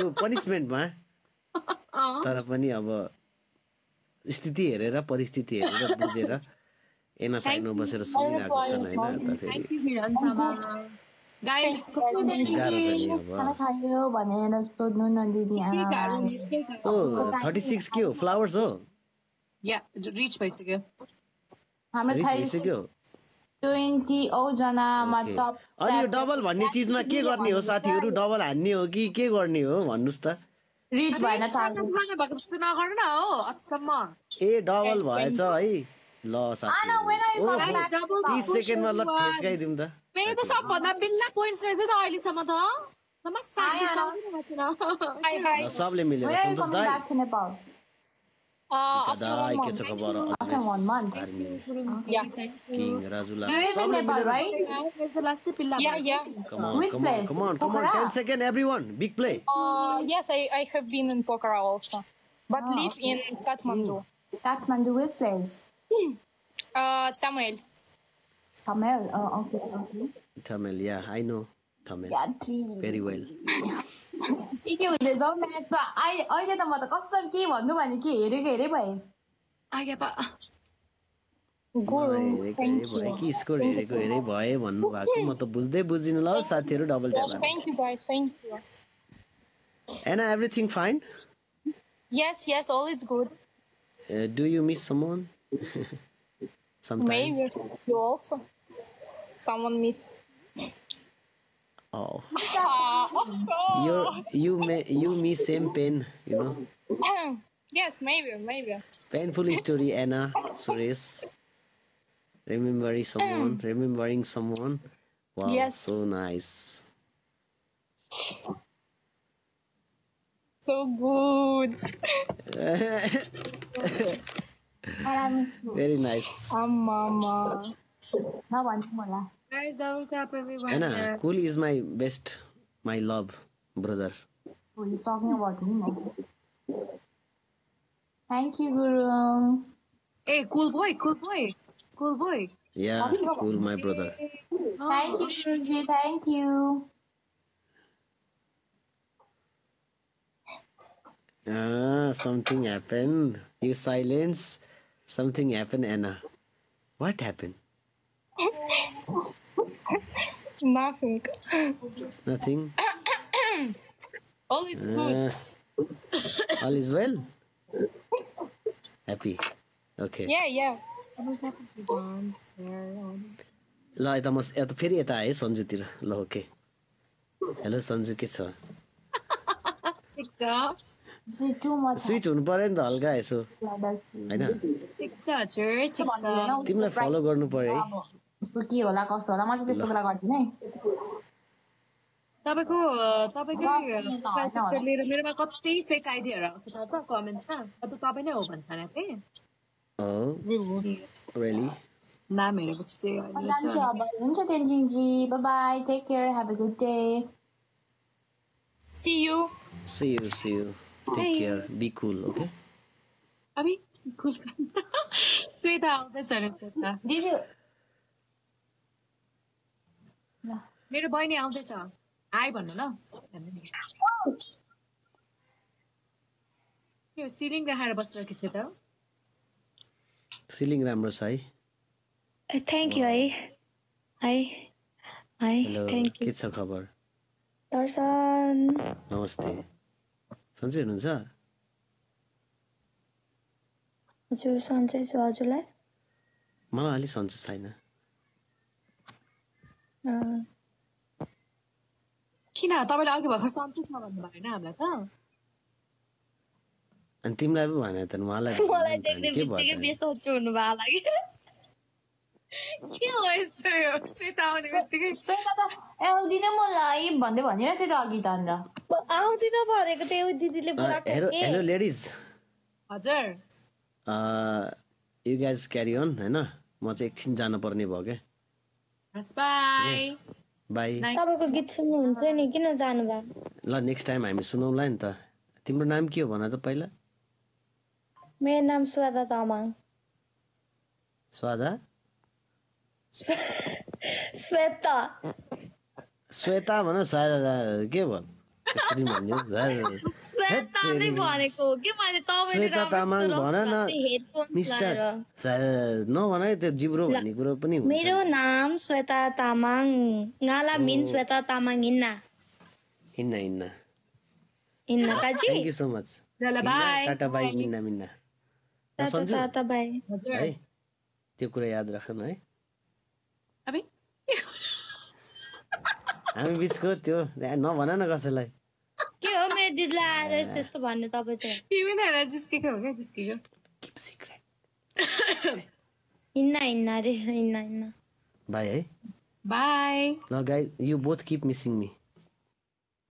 त्यो पनिशमेन्टमा तर पनि अब स्थिति हेरेर परिस्थिति हेरेर बुझेर एना साइनो बसेर सुनिरहेको छन् हैन त फेरि गाइस कस्तो देखियो खाना खायो भनेर सोध्नु न दिदी आमा 36 के हो फ्लावर्स हो या रिच भइसक्यो हाम्रो थाइसक्यो 20 औ जना मा टप अनि यो डबल भन्ने चीजमा के गर्ने हो साथीहरु डबल हान्ने हो कि के गर्ने हो भन्नुस् त रिच भएन थाहा भएको जस्तो नगर्न हो असम्म ए डबल भएछ है ल साथी ओ 30 सेकेन्डमा ल ठेसगाइ दिउँ त मेरो त सबभन्दा बिन्ना पोइन्ट्स रहेछ त अहिले सम्म त सम्म 60 सबले मिलेर सन्तोष दाइ दाइ के छ खबर किंग राजुला सबले मिलेर राइट द लास्ट पिल्ला come on 10 second everyone big play yes I have been in Pokhara also but live in Kathmandu is place Tamil, okay. Tamil, yeah, I know Tamil. Yeah, very well. Speaking of this, I get them. What the custom key? What do I get? Get it by? I get it. Go. Thank you. Thank you. Score. Go. Hey boy, one more. Come on, to buzde buzin lao. Sathiru double tap. Thank you guys. Thank you. Anna, everything fine? Yes, all is good. Do you miss someone? Sometimes. Maybe you also. Someone miss. Oh. You miss same pain, you know. Yes, maybe. Painful story, Anna, Suresh. Remembering someone. Wow, yes. So nice. So good. Very nice. Mama. Now one more. Guys, double tap everyone. Anna, Cool is my love, brother. Oh, he's talking about him. Thank you, Guru. Hey, cool boy. Yeah, Cool, my brother. Thank you, Shruti. Thank you. Something happened. You silence. Something happened, Anna. What happened? Nothing. All is good. All is well. Happy. Okay. Yeah. La, ita mas ita feri ita hai Sanju tira. La, okay. Hello, Sanju kitsa. Switch on parent dal guys so. I know. TikTok. Timle follow garnu pare. उसको के होला कस्तो होला म चाहिँ त्यस्तो कुरा गर्दिन है तपाईको लिएर मेरोमा कति फेक आइडियाहरु आउँछ त कमेन्टमा अब तपाई नै हो भन्छन् के रियली नामहरु बुझ्दै हुन्छ Tenzing ji bye bye take care have a good day see you take care be cool okay अभी कूल स्वेता आउँदै छ नि दिदी मेरो बहिनी आउँदै छ आइ भन्नु ल यो सिलिङ राखेर बसिरहेको छ त सिलिङ राम्रो छ है thank you I thank you के छ खबर दर्शन नमस्ते सन्चै हुनुहुन्छ हजुर सन्चै छु हजुरलाई मलाई अलि सन्चै छैन किन तपाईले अघि भर्खर सन्चै छ भन्नु भएन हामीलाई त अनि तिमीलाई पनि भने त मलाई देख्ने बित्तिकै बेसोच्छु हुनु भा लाग्यो के हो यस्तो सेताउने बित्तिकै सेता त आउँदिन म लाइभ भन्दै भनिरहेथे त अघि त अन्त आउँदिन भनेको त्यो दिदीले बोलाको के हेलो लेडीज हजुर यु गाइज क्यारी अन हैन म चाहिँ एकछिन जानु पर्ने भयो के हस् बाइ Bye. तपाईको गीत सुन्नु हुन्छ नि किन जानु भा ल नेक्स्ट टाइम हामी सुनौला नि त तिम्रो नाम के हो भन त पहिला मेरो नाम स्वेता तामाङ स्वेता भन स्वेता के भन त्यसरी भन्यो श्वेता तामाङ भन न मिस्टर नभन है त्यो जिब्रो भन्ने कुरा पनि हुन्छ। मेरो नाम श्वेता तामाङ नाला मिन श्वेता तामाङ हिन्ना हिन्ना हिन्ना हिन्ना Kaji thank you so much ल बाय टाटा बाय मिन्ना मिन्ना सन्जु टाटा बाय है त्यो कुरा याद राख्नु है अबे हामी बिचको त्यो नभन न कसैलाई के हो मेरो दिदीले आएर यस्तो भन्ने तपाई चाहिँ तिमी न जिस्केको हो के जिस्केको कीप सिक्रेट इन्ना इन्ना रे इन्ना इन्ना बाय है बाय ल guys you both keep missing me